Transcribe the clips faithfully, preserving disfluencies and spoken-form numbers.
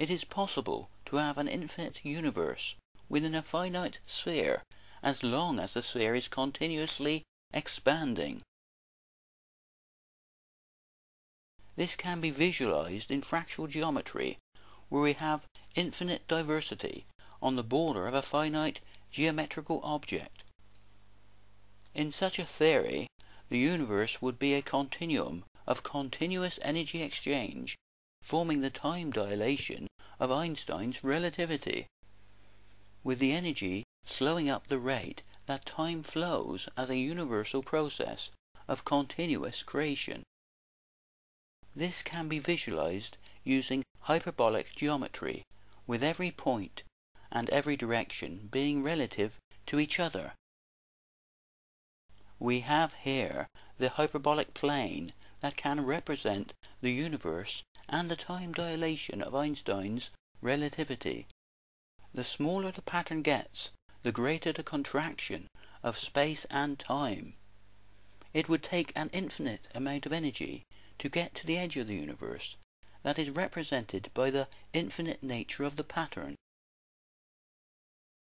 it is possible to have an infinite universe within a finite sphere as long as the sphere is continuously expanding. This can be visualized in fractal geometry, where we have infinite diversity on the border of a finite geometrical object. In such a theory, the universe would be a continuum of continuous energy exchange, forming the time dilation of Einstein's relativity, with the energy slowing up the rate that time flows as a universal process of continuous creation. This can be visualized using hyperbolic geometry, with every point and every direction being relative to each other. We have here the hyperbolic plane that can represent the universe and the time dilation of Einstein's relativity. The smaller the pattern gets, the greater the contraction of space and time. It would take an infinite amount of energy to get to the edge of the universe that is represented by the infinite nature of the pattern.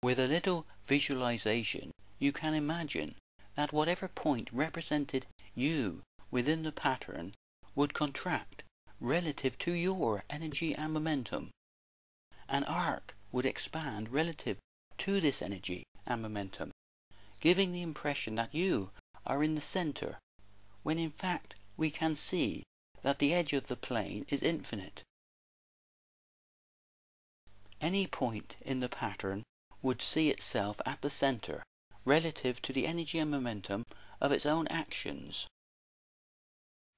With a little visualization, you can imagine that whatever point represented you within the pattern would contract relative to your energy and momentum. An arc would expand relative to this energy and momentum, giving the impression that you are in the center, when in fact we can see that the edge of the plane is infinite. Any point in the pattern would see itself at the center, relative to the energy and momentum of its own actions.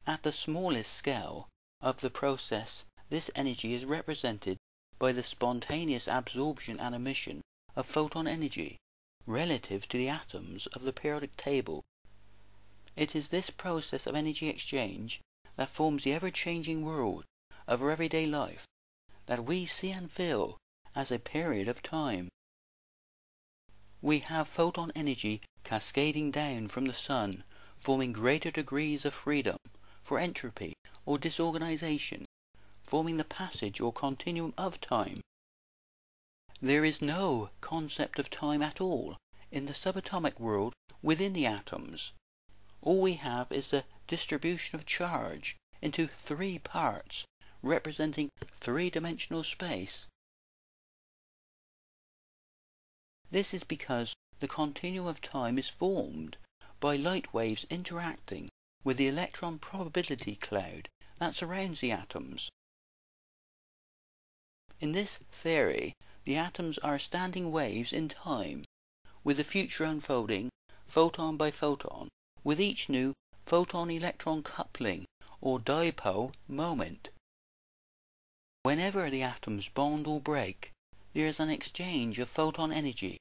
At the smallest scale of the process, this energy is represented by the spontaneous absorption and emission of photon energy, relative to the atoms of the periodic table. It is this process of energy exchange that forms the ever-changing world of our everyday life, that we see and feel as a period of time. We have photon energy cascading down from the sun, forming greater degrees of freedom for entropy or disorganization, forming the passage or continuum of time. There is no concept of time at all in the subatomic world within the atoms. All we have is the distribution of charge into three parts, representing three-dimensional space. This is because the continuum of time is formed by light waves interacting with the electron probability cloud that surrounds the atoms. In this theory, the atoms are standing waves in time, with the future unfolding photon by photon, with each new photon-electron coupling or dipole moment. Whenever the atoms bond or break, there is an exchange of photon energy,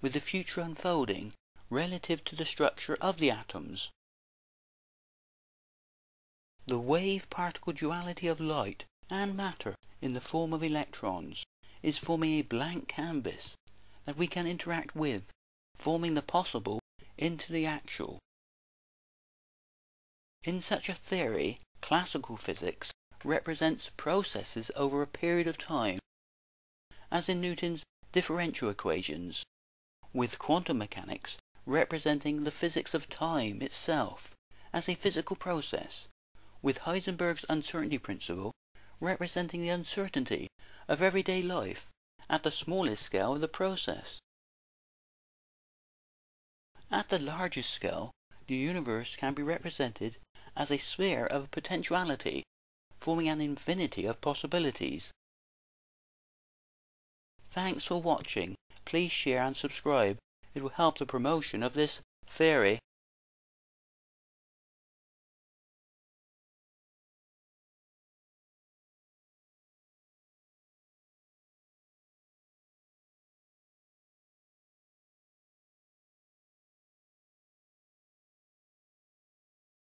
with the future unfolding relative to the structure of the atoms. The wave-particle duality of light and matter in the form of electrons is forming a blank canvas that we can interact with, forming the possible into the actual. In such a theory, classical physics represents processes over a period of time, as in Newton's differential equations, with quantum mechanics representing the physics of time itself as a physical process, with Heisenberg's uncertainty principle representing the uncertainty of everyday life at the smallest scale of the process. At the largest scale, the universe can be represented as a sphere of potentiality, forming an infinity of possibilities. Thanks for watching. Please share and subscribe. It will help the promotion of this theory.